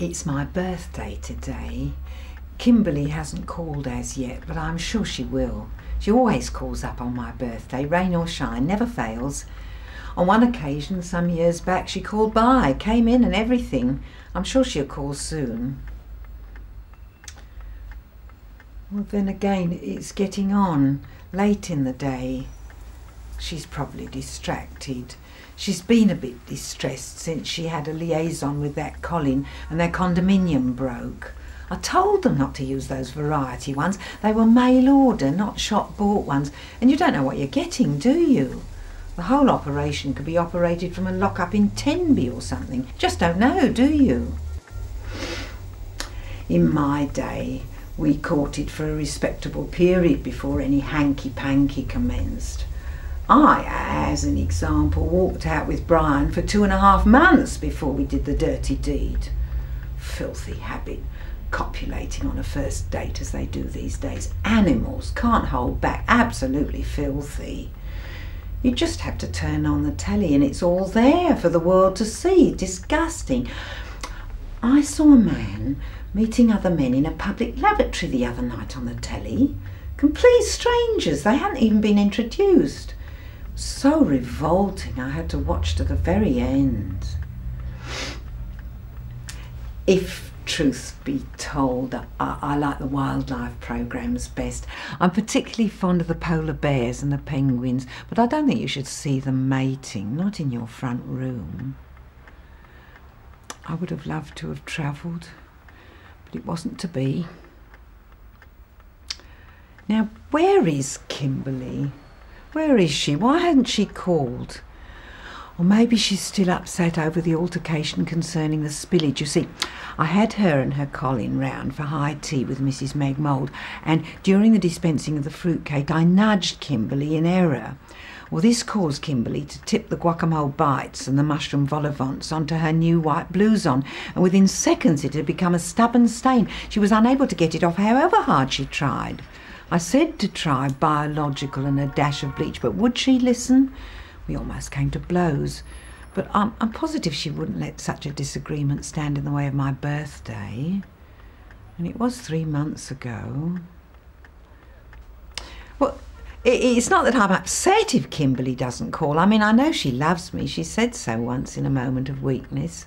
It's my birthday today. Kimberly hasn't called as yet, but I'm sure she will. She always calls up on my birthday, rain or shine, never fails. On one occasion, some years back, she called by, came in and everything. I'm sure she'll call soon. Well, then again, it's getting on, late in the day. She's probably distracted. She's been a bit distressed since she had a liaison with that Colin and their condominium broke. I told them not to use those variety ones. They were mail order, not shop bought ones. And you don't know what you're getting, do you? The whole operation could be operated from a lock-up in Tenby or something. Just don't know, do you? In my day, we courted for a respectable period before any hanky-panky commenced. I, as an example, walked out with Brian for 2.5 months before we did the dirty deed. Filthy habit, copulating on a first date as they do these days. Animals, can't hold back, absolutely filthy. You just have to turn on the telly and it's all there for the world to see. Disgusting. I saw a man meeting other men in a public lavatory the other night on the telly. Complete strangers. They hadn't even been introduced. So revolting, I had to watch to the very end. If truth be told, I like the wildlife programmes best. I'm particularly fond of the polar bears and the penguins, but I don't think you should see them mating, not in your front room. I would have loved to have travelled, but it wasn't to be. Now, where is Kimberly? Where is she? Why hadn't she called? Or maybe she's still upset over the altercation concerning the spillage. You see, I had her and her Colin round for high tea with Mrs. Meg Mould, and during the dispensing of the fruitcake, I nudged Kimberly in error. Well, this caused Kimberly to tip the guacamole bites and the mushroom vol au vents onto her new white blouson, and within seconds it had become a stubborn stain. She was unable to get it off, however hard she tried. I said to try biological and a dash of bleach, but would she listen? We almost came to blows, but I'm positive she wouldn't let such a disagreement stand in the way of my birthday. And it was 3 months ago. Well, it's not that I'm upset if Kimberly doesn't call. I mean, I know she loves me. She said so once in a moment of weakness.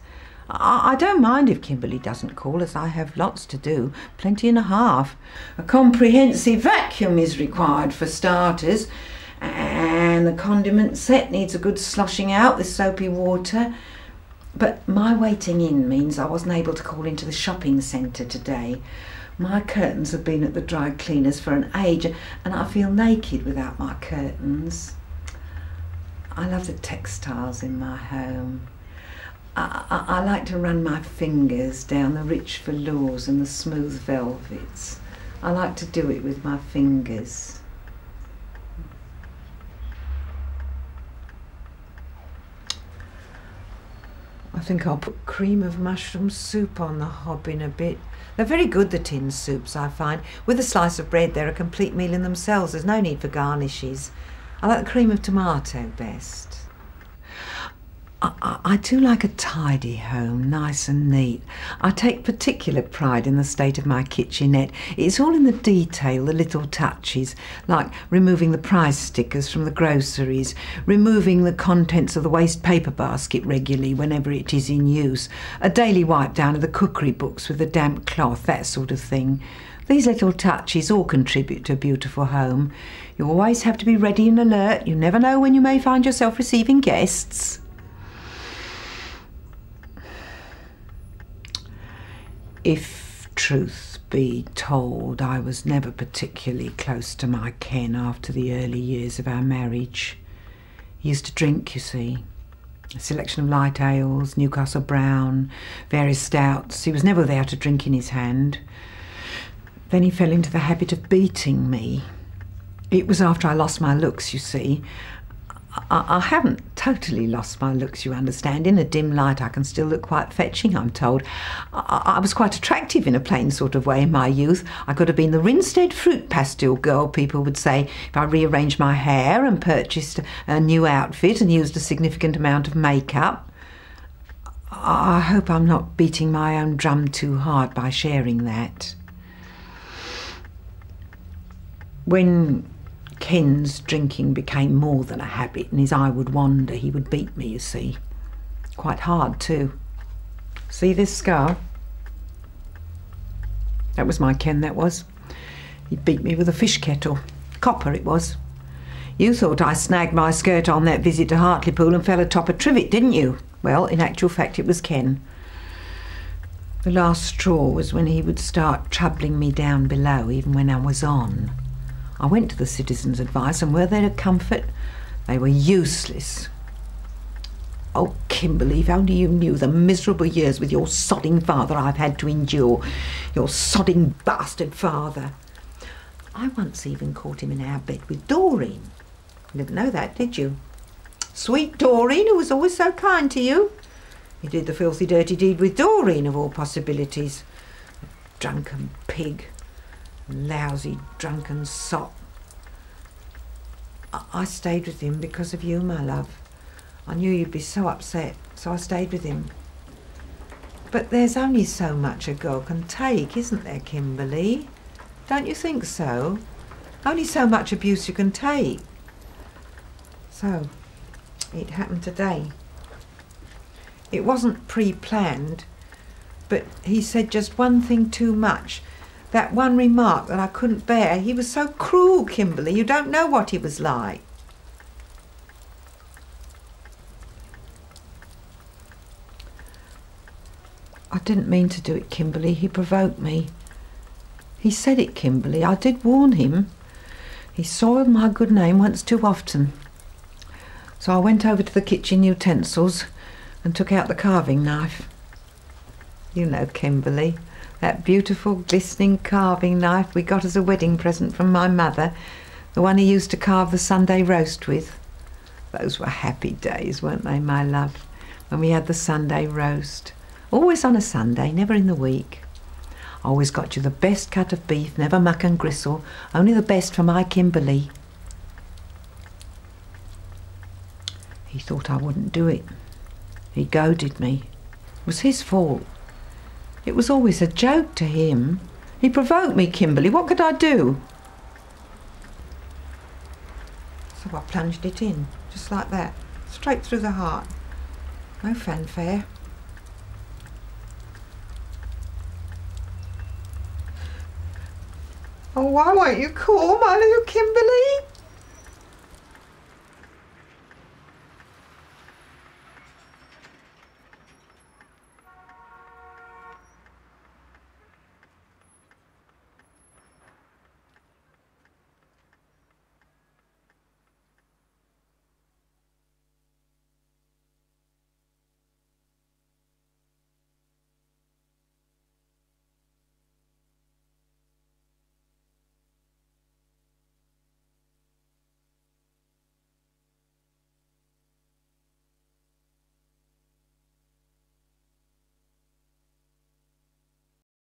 I don't mind if Kimberly doesn't call, as I have lots to do, plenty and a half. A comprehensive vacuum is required for starters, and the condiment set needs a good sloshing out with soapy water. But my waiting in means I wasn't able to call into the shopping centre today. My curtains have been at the dry cleaners for an age, and I feel naked without my curtains. I love the textiles in my home. I like to run my fingers down the rich velours and the smooth velvets. I like to do it with my fingers. I think I'll put cream of mushroom soup on the hob in a bit. They're very good, the tin soups, I find. With a slice of bread, they're a complete meal in themselves. There's no need for garnishes. I like the cream of tomato best. I do like a tidy home, nice and neat. I take particular pride in the state of my kitchenette. It's all in the detail, the little touches, like removing the price stickers from the groceries, removing the contents of the waste paper basket regularly whenever it is in use, a daily wipe down of the cookery books with a damp cloth, that sort of thing. These little touches all contribute to a beautiful home. You always have to be ready and alert. You never know when you may find yourself receiving guests. If truth be told, I was never particularly close to my Ken after the early years of our marriage. He used to drink, you see. A selection of light ales, Newcastle Brown, various stouts. He was never without a drink in his hand. Then he fell into the habit of beating me. It was after I lost my looks, you see. I haven't totally lost my looks, you understand. In a dim light, I can still look quite fetching, I'm told. I was quite attractive in a plain sort of way in my youth. I could have been the Rinstead fruit pastel girl, people would say, if I rearranged my hair and purchased a new outfit and used a significant amount of makeup. I hope I'm not beating my own drum too hard by sharing that. When Ken's drinking became more than a habit and his eye would wander, he would beat me, you see. Quite hard too. See this scar? That was my Ken, that was. He beat me with a fish kettle. Copper it was. You thought I snagged my skirt on that visit to Hartlepool and fell atop a trivet, didn't you? Well, in actual fact, it was Ken. The last straw was when he would start troubling me down below, even when I was on. I went to the Citizens' Advice, and were they a comfort? They were useless. Oh, Kimberly, if only you knew the miserable years with your sodding father I've had to endure. Your sodding bastard father. I once even caught him in our bed with Doreen. You didn't know that, did you? Sweet Doreen, who was always so kind to you. He did the filthy, dirty deed with Doreen, of all possibilities. A drunken pig. A lousy, drunken sot. I stayed with him because of you, my love. I knew you'd be so upset, so I stayed with him. But there's only so much a girl can take, isn't there, Kimberly? Don't you think so? Only so much abuse you can take. So, it happened today. It wasn't pre-planned, but he said just one thing too much. That one remark that I couldn't bear. He was so cruel, Kimberly. You don't know what he was like. I didn't mean to do it, Kimberly. He provoked me. He said it, Kimberly. I did warn him. He soiled my good name once too often. So I went over to the kitchen utensils and took out the carving knife. You know, Kimberly, that beautiful, glistening carving knife we got as a wedding present from my mother, the one he used to carve the Sunday roast with. Those were happy days, weren't they, my love, when we had the Sunday roast. Always on a Sunday, never in the week. I always got you the best cut of beef, never muck and gristle, only the best for my Kimberly. He thought I wouldn't do it. He goaded me. It was his fault. It was always a joke to him. He provoked me, Kimberly. What could I do? So I plunged it in, just like that, straight through the heart. No fanfare. Oh, why won't you call my little Kimberly?